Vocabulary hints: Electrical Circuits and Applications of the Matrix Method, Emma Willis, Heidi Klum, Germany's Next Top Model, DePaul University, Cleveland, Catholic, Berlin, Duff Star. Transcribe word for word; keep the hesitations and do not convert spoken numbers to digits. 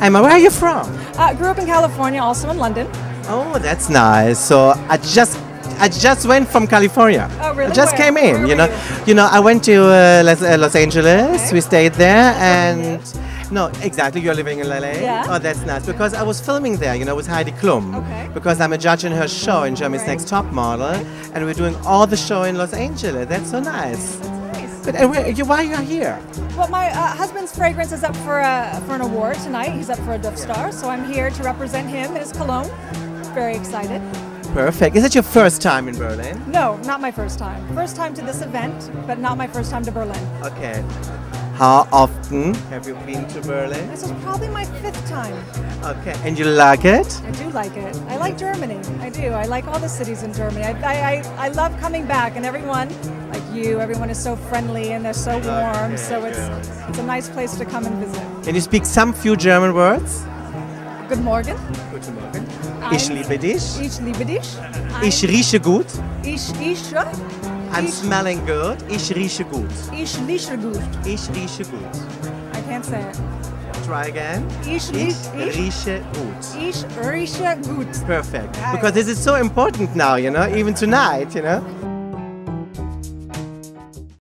Emma, where are you from? I uh, grew up in California, also in London. Oh, that's nice. So I just I just went from California. Oh, really? I just where? came in, where you know. You? you know, I went to uh, Los, uh, Los Angeles. Okay. We stayed there and No, exactly. You're living in L A? Yeah. Oh, that's nice. Because I was filming there, you know, with Heidi Klum. Okay. Because I'm a judge in her show in Germany's right. Next Top Model. And we're doing all the show in Los Angeles. That's so nice. That's nice. But uh, where, you, why are you here? Well, my uh, husband's fragrance is up for, a, for an award tonight. He's up for a Duff Star. So I'm here to represent him and his cologne. Very excited. Perfect. Is it your first time in Berlin? No, not my first time. First time to this event, but not my first time to Berlin. Okay. How often have you been to Berlin? This is probably my fifth time. Okay, and you like it? I do like it. I like Germany. I do. I like all the cities in Germany. I I, I love coming back, and everyone, like you, everyone is so friendly and they're so warm. Okay, so it's yeah. it's a nice place to come and visit. And you speak some few German words? Good morgen. Guten Morgen. Ich liebe dich. Ich liebe dich. Ich rieche gut. Ich rieche. I'm ich, smelling good. Ich rieche gut. Ich rieche gut. Ich rieche gut. I can't say it. Try again. Ich, ich, ich rieche gut. Ich rieche gut. Perfect. Right. Because this is so important now, you know, even tonight, you know.